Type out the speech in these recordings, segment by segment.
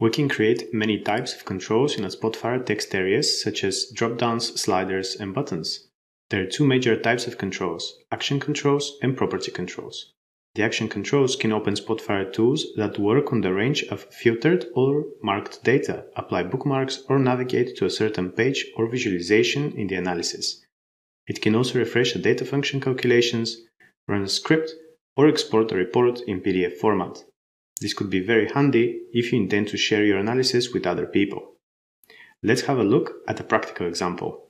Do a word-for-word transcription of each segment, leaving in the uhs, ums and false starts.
We can create many types of controls in a Spotfire text areas, such as drop-downs, sliders, and buttons. There are two major types of controls, action controls and property controls. The action controls can open Spotfire tools that work on the range of filtered or marked data, apply bookmarks, or navigate to a certain page or visualization in the analysis. It can also refresh the data function calculations, run a script, or export a report in P D F format. This could be very handy if you intend to share your analysis with other people. Let's have a look at a practical example.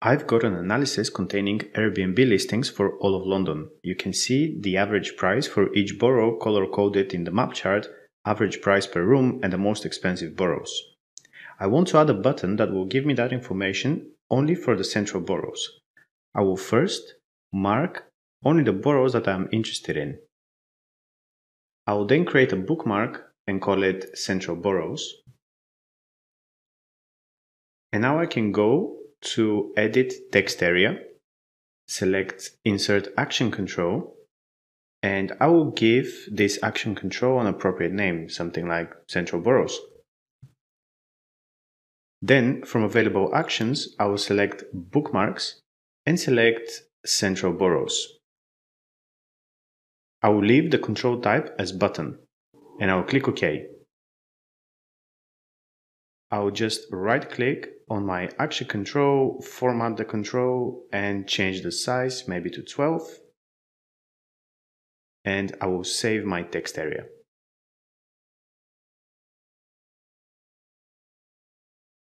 I've got an analysis containing Airbnb listings for all of London. You can see the average price for each borough color-coded in the map chart, average price per room, and the most expensive boroughs. I want to add a button that will give me that information only for the central boroughs. I will first mark only the boroughs that I am interested in. I will then create a bookmark and call it Central Boroughs. And now I can go to Edit Text Area, select Insert Action Control, and I will give this action control an appropriate name, something like Central Boroughs. Then, from available actions, I will select Bookmarks and select Central Boroughs. I will leave the control type as Button, and I will click OK. I will just right-click on my action control, format the control, and change the size maybe to twelve. And I will save my text area.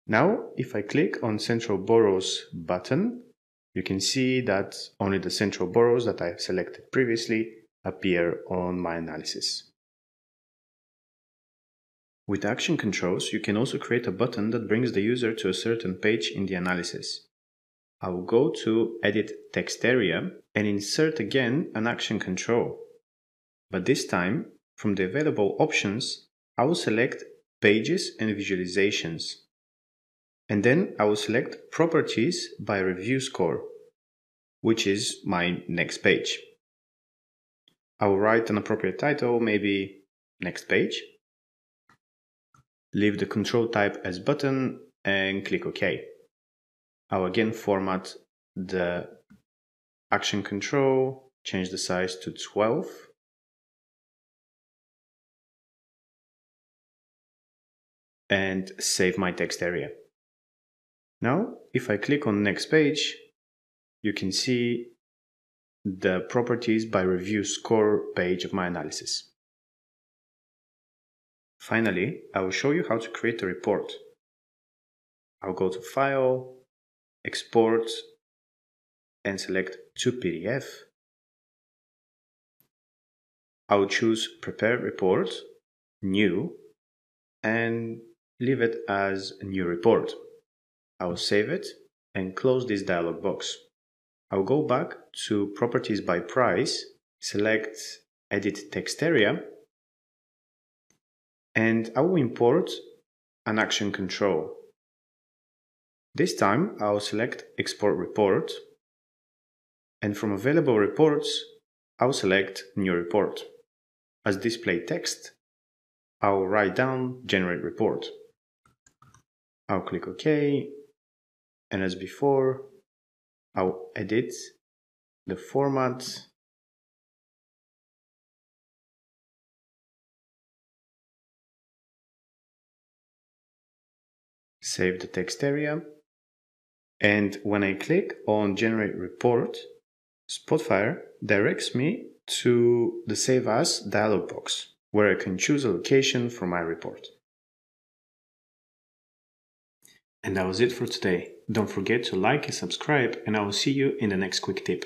Now, if I click on Central Boroughs button, you can see that only the central boroughs that I have selected previously appear on my analysis. With action controls, you can also create a button that brings the user to a certain page in the analysis. I will go to Edit Text Area and insert again an action control. But this time, from the available options, I will select Pages and Visualizations. And then I will select Properties by Review Score, which is my next page. I will write an appropriate title, maybe Next Page. Leave the control type as button and click OK. I will again format the action control, change the size to twelve. And save my text area. Now, if I click on Next Page, you can see the Properties by Review Score page of my analysis. Finally, I will show you how to create a report. I'll go to File, Export, and select to P D F. I'll choose Prepare Report, New, and leave it as New Report. I'll save it and close this dialog box. I'll go back to Properties by Price, select Edit Text Area, and I will import an action control. This time I will select Export Report, and from available reports I will select New Report. As display text, I will write down Generate Report. I'll click OK, and as before, I'll edit the format, save the text area, and when I click on Generate Report, Spotfire directs me to the Save As dialog box, where I can choose a location for my report. And that was it for today. Don't forget to like and subscribe, and I will see you in the next quick tip.